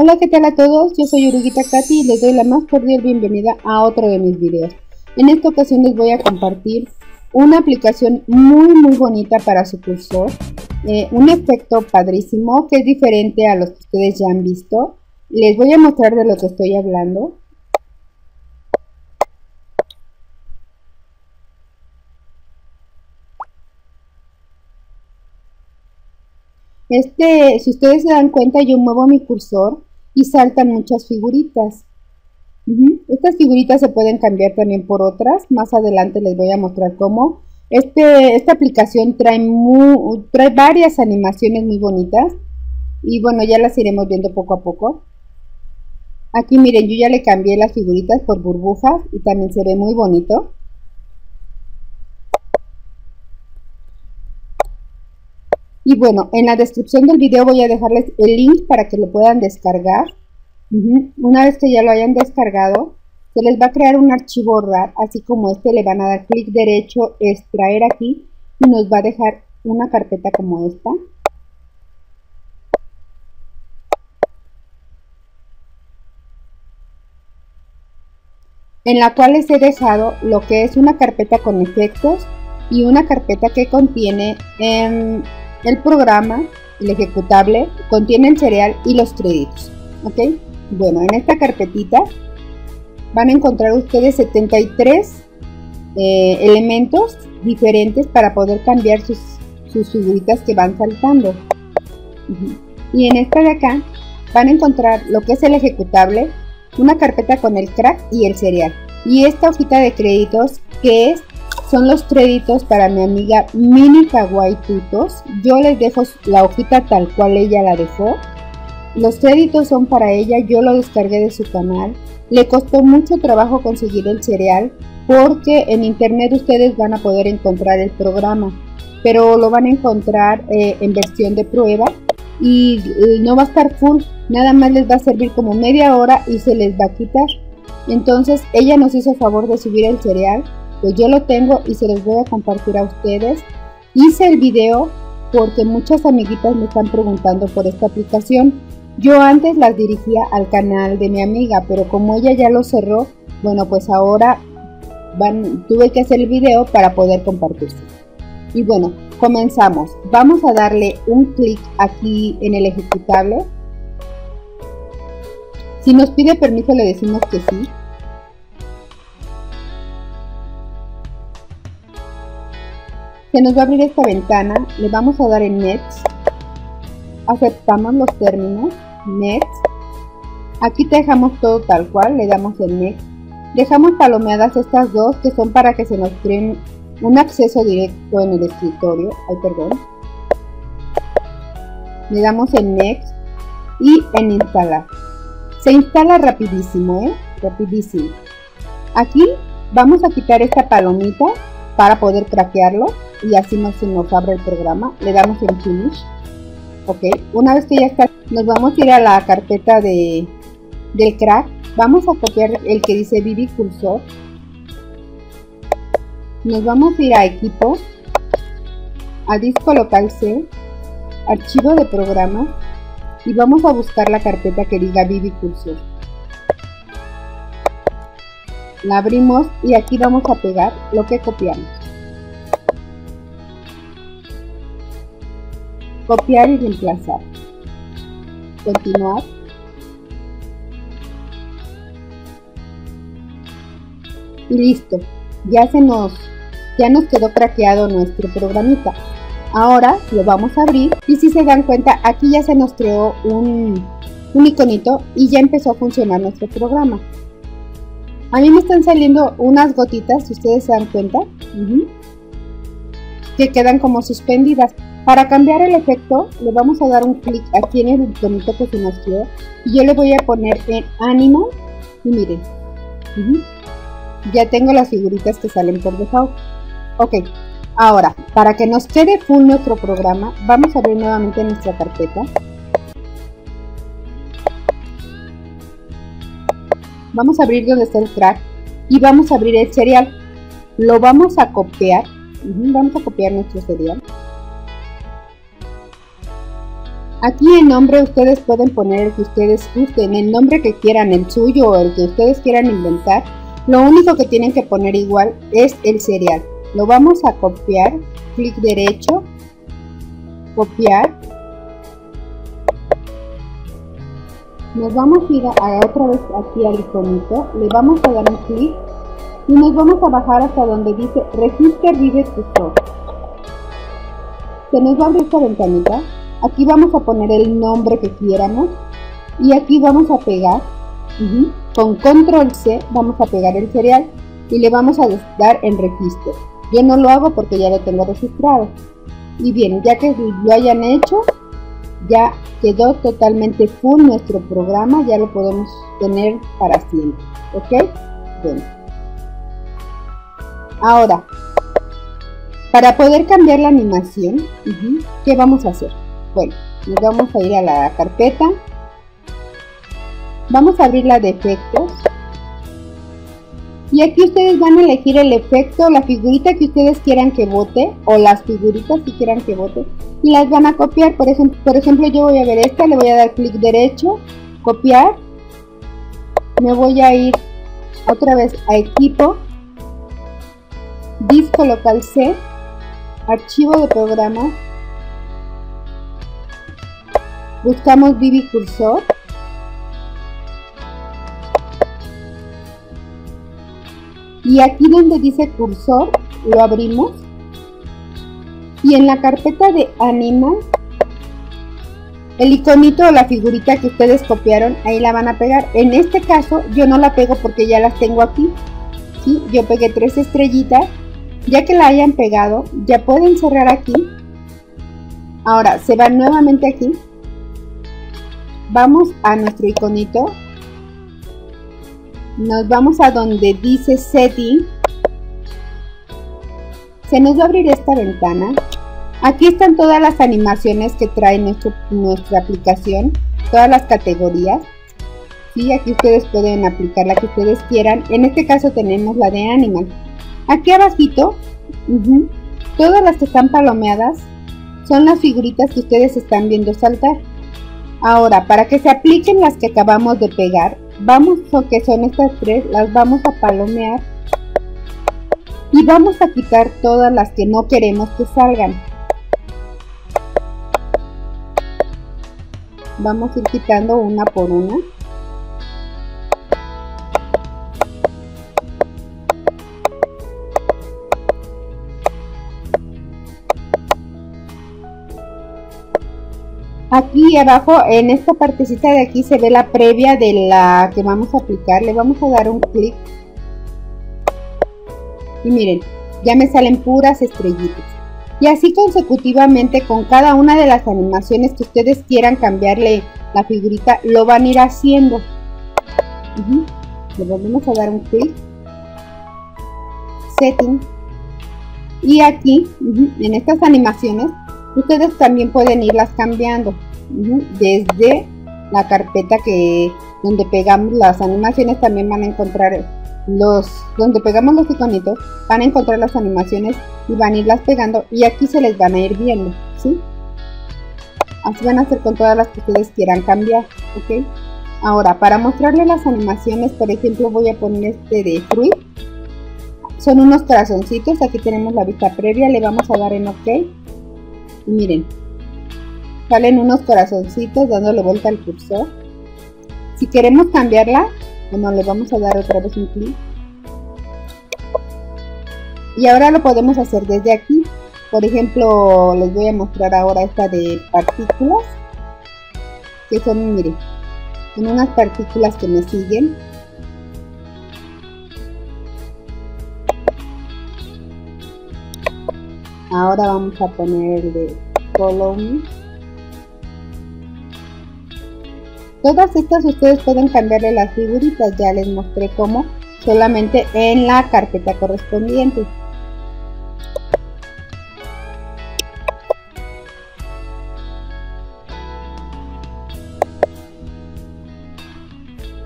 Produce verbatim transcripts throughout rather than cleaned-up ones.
Hola, ¿qué tal a todos? Yo soy Uruguita Katy y les doy la más cordial bienvenida a otro de mis videos. En esta ocasión les voy a compartir una aplicación muy muy bonita para su cursor, eh, un efecto padrísimo que es diferente a los que ustedes ya han visto. Les voy a mostrar de lo que estoy hablando. Este, si ustedes se dan cuenta, yo muevo mi cursor y saltan muchas figuritas. Uh-huh. Estas figuritas se pueden cambiar también por otras. Más adelante les voy a mostrar cómo. Este, esta aplicación trae, muy, trae varias animaciones muy bonitas. Y bueno, ya las iremos viendo poco a poco. Aquí miren, yo ya le cambié las figuritas por burbujas y también se ve muy bonito. Y bueno, en la descripción del video voy a dejarles el link para que lo puedan descargar. Uh-huh. Una vez que ya lo hayan descargado, se les va a crear un archivo R A R, así como este. Le van a dar clic derecho, extraer aquí, y nos va a dejar una carpeta como esta. En la cual les he dejado lo que es una carpeta con efectos y una carpeta que contiene eh, el programa, el ejecutable, contiene el cereal y los créditos. ¿Ok? Bueno, en esta carpetita van a encontrar ustedes setenta y tres eh, elementos diferentes para poder cambiar sus, sus figuritas que van saltando. Uh-huh. Y en esta de acá van a encontrar lo que es el ejecutable, una carpeta con el crack y el cereal. Y esta hojita de créditos que es son los créditos para mi amiga Mini Kawaii Tutos. Yo les dejo la hojita tal cual ella la dejó. Los créditos son para ella, yo lo descargué de su canal. Le costó mucho trabajo conseguir el cereal porque en internet ustedes van a poder encontrar el programa, pero lo van a encontrar eh, en versión de prueba y eh, no va a estar full, nada más les va a servir como media hora y se les va a quitar. Entonces ella nos hizo favor de subir el cereal, pues yo lo tengo y se los voy a compartir a ustedes. Hice el video porque muchas amiguitas me están preguntando por esta aplicación. Yo antes las dirigía al canal de mi amiga, pero como ella ya lo cerró, bueno, pues ahora van, tuve que hacer el video para poder compartirse. Y bueno, comenzamos. Vamos a darle un clic aquí en el ejecutable. Si nos pide permiso le decimos que sí. Se nos va a abrir esta ventana, le vamos a dar en Next, aceptamos los términos, Next, aquí te dejamos todo tal cual, le damos en Next, dejamos palomeadas estas dos que son para que se nos creen un acceso directo en el escritorio, ay perdón, le damos en Next y en Instalar, se instala rapidísimo, ¿eh? rapidísimo, aquí vamos a quitar esta palomita para poder craquearlo y así no se nos abre el programa. Le damos en Finish. Ok, una vez que ya está, nos vamos a ir a la carpeta de, del crack. Vamos a copiar el que dice ViviCursor. Nos vamos a ir a Equipo, a Disco Local C, Archivo de Programas, y vamos a buscar la carpeta que diga ViviCursor. La abrimos y aquí vamos a pegar lo que copiamos. Copiar y reemplazar. Continuar. Y listo. Ya se nos, ya nos quedó craqueado nuestro programita. Ahora lo vamos a abrir y si se dan cuenta, aquí ya se nos creó un, un iconito y ya empezó a funcionar nuestro programa. A mí me están saliendo unas gotitas, si ustedes se dan cuenta, uh-huh, que quedan como suspendidas. Para cambiar el efecto, le vamos a dar un clic aquí en el iconito que se nos quedó. Y yo le voy a poner en Animal y miren, uh-huh, ya tengo las figuritas que salen por default. Ok, ahora, para que nos quede full nuestro programa, vamos a abrir nuevamente nuestra carpeta. Vamos a abrir donde está el crack y vamos a abrir el cereal. Lo vamos a copiar. Vamos a copiar nuestro cereal. Aquí el nombre ustedes pueden poner el que ustedes gusten, el nombre que quieran, el suyo o el que ustedes quieran inventar. Lo único que tienen que poner igual es el cereal. Lo vamos a copiar, clic derecho, copiar. Nos vamos a ir a, a otra vez aquí al iconito, le vamos a dar un clic y nos vamos a bajar hasta donde dice Registra ViviCursor. Se nos va a abrir esta ventanita. Aquí vamos a poner el nombre que quieramos y aquí vamos a pegar, uh-huh, con control C vamos a pegar el cereal y le vamos a dar en registro. Yo no lo hago porque ya lo tengo registrado. Y bien, ya que lo hayan hecho, ya quedó totalmente full nuestro programa, ya lo podemos tener para siempre, ¿ok? Bueno. Ahora, para poder cambiar la animación, ¿qué vamos a hacer? Bueno, nos vamos a ir a la carpeta, vamos a abrir la de efectos y aquí ustedes van a elegir el efecto, la figurita que ustedes quieran que bote o las figuritas que quieran que bote y las van a copiar. Por ejemplo, por ejemplo yo voy a ver esta, le voy a dar clic derecho, copiar, me voy a ir otra vez a equipo, disco local C, archivo de programa, buscamos ViviCursor, y aquí donde dice cursor lo abrimos y en la carpeta de anima el iconito o la figurita que ustedes copiaron ahí la van a pegar. En este caso yo no la pego porque ya las tengo aquí, ¿sí? Yo pegué tres estrellitas. Ya que la hayan pegado ya pueden cerrar aquí. Ahora se van nuevamente aquí, vamos a nuestro iconito, nos vamos a donde dice setting, se nos va a abrir esta ventana. Aquí están todas las animaciones que trae nuestro, nuestra aplicación, todas las categorías, ¿sí? Aquí ustedes pueden aplicar la que ustedes quieran, en este caso tenemos la de animal. Aquí abajito, uh-huh, todas las que están palomeadas son las figuritas que ustedes están viendo saltar. Ahora, para que se apliquen las que acabamos de pegar, vamos, lo que son estas tres, las vamos a palomear y vamos a quitar todas las que no queremos que salgan. Vamos a ir quitando una por una. Aquí abajo, en esta partecita de aquí, se ve la previa de la que vamos a aplicar. Le vamos a dar un clic. Y miren, ya me salen puras estrellitas. Y así consecutivamente con cada una de las animaciones que ustedes quieran cambiarle la figurita, lo van a ir haciendo. Uh-huh. Le volvemos a dar un clic. Setting. Y aquí, uh-huh, en estas animaciones, ustedes también pueden irlas cambiando desde la carpeta que donde pegamos las animaciones. También van a encontrar los donde pegamos los iconitos, van a encontrar las animaciones y van a irlas pegando y aquí se les van a ir viendo, ¿sí? Así van a hacer con todas las que ustedes quieran cambiar, ¿ok? Ahora, para mostrarles las animaciones, por ejemplo, voy a poner este de fruit, son unos corazoncitos. Aquí tenemos la vista previa, le vamos a dar en ok. Miren, salen unos corazoncitos dándole vuelta al cursor. Si queremos cambiarla, bueno, le vamos a dar otra vez un clic. Y ahora lo podemos hacer desde aquí. Por ejemplo, les voy a mostrar ahora esta de partículas. Que son, miren, son unas partículas que me siguen. Ahora vamos a poner el de column. Todas estas ustedes pueden cambiarle las figuritas, ya les mostré cómo, solamente en la carpeta correspondiente.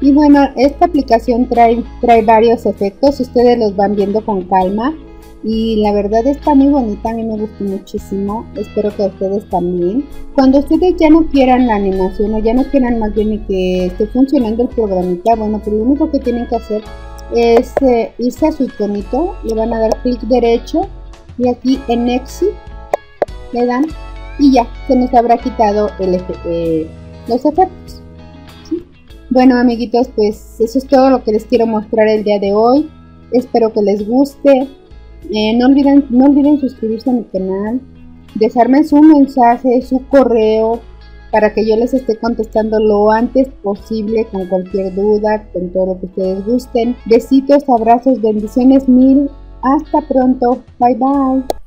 Y bueno, esta aplicación trae, trae varios efectos, ustedes los van viendo con calma. y la verdad está muy bonita, a mí me gustó muchísimo, espero que a ustedes también. Cuando ustedes ya no quieran la animación o ya no quieran más bien ni que esté funcionando el programita, bueno, pues lo único que tienen que hacer es eh, irse a su iconito, le van a dar clic derecho y aquí en Exit le dan y ya, se nos habrá quitado el efe, eh, los efectos, ¿sí? Bueno amiguitos, pues eso es todo lo que les quiero mostrar el día de hoy, espero que les guste. Eh, no olviden, no olviden suscribirse a mi canal, dejarme su mensaje, su correo, para que yo les esté contestando lo antes posible con cualquier duda, con todo lo que ustedes gusten. Besitos, abrazos, bendiciones mil. Hasta pronto. Bye bye.